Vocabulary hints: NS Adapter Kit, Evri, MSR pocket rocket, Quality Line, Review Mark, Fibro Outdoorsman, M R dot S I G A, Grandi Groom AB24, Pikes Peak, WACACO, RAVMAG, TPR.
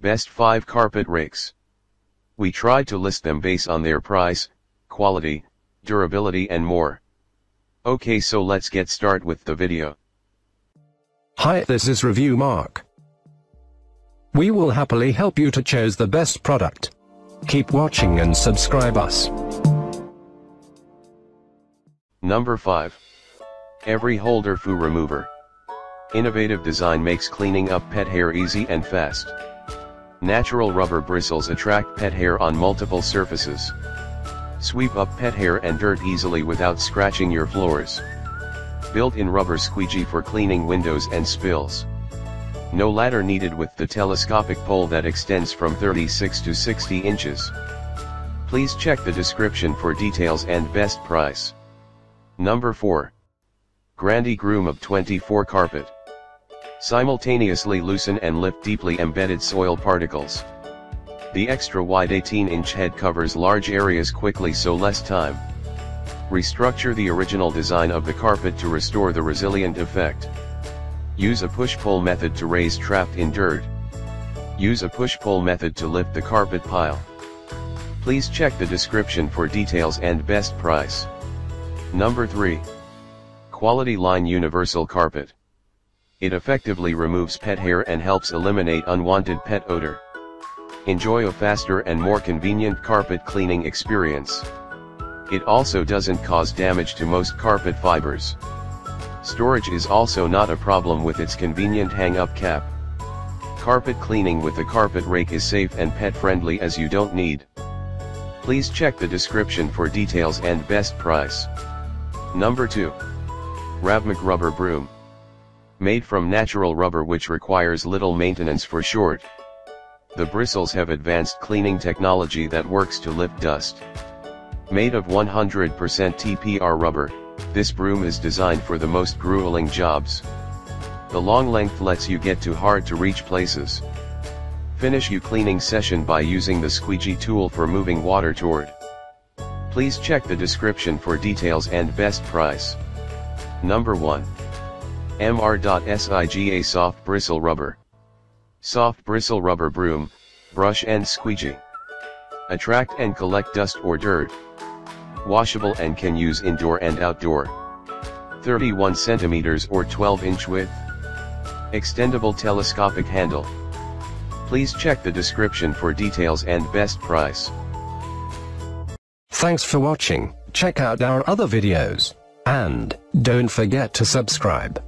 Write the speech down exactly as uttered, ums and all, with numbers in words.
Best five Carpet Rakes. We tried to list them based on their price, quality, durability and more. Okay, so let's get started with the video. Hi, this is Review Mark. We will happily help you to choose the best product. Keep watching and subscribe us. Number five. Evri Holder Foo Remover. Innovative design makes cleaning up pet hair easy and fast. Natural rubber bristles attract pet hair on multiple surfaces. Sweep up pet hair and dirt easily without scratching your floors. Built-in rubber squeegee for cleaning windows and spills. No ladder needed with the telescopic pole that extends from thirty-six to sixty inches. Please check the description for details and best price. Number four. Grandi Groom A B twenty-four Carpet. Simultaneously loosen and lift deeply embedded soil particles. The extra wide eighteen inch head covers large areas quickly, so less time. Restructure the original design of the carpet to restore the resilient effect. Use a push-pull method to raise trapped in dirt. Use a push-pull method to lift the carpet pile. Please check the description for details and best price. Number three. Quality Line Universal Carpet. It effectively removes pet hair and helps eliminate unwanted pet odor. Enjoy a faster and more convenient carpet cleaning experience. It also doesn't cause damage to most carpet fibers. Storage is also not a problem with its convenient hang-up cap. Carpet cleaning with a carpet rake is safe and pet-friendly as you don't need. Please check the description for details and best price. Number two. RAVMAG Rubber Broom. Made from natural rubber, which requires little maintenance for short. The bristles have advanced cleaning technology that works to lift dust. Made of one hundred percent T P R rubber, this broom is designed for the most grueling jobs. The long length lets you get to hard to reach places. Finish your cleaning session by using the squeegee tool for moving water toward. Please check the description for details and best price. Number one. M R dot S I G A Soft Bristle Rubber. Soft bristle rubber broom, brush and squeegee. Attract and collect dust or dirt. Washable and can use indoor and outdoor. thirty-one centimeters or twelve inch width. Extendable telescopic handle. Please check the description for details and best price. Thanks for watching. Check out our other videos. And don't forget to subscribe.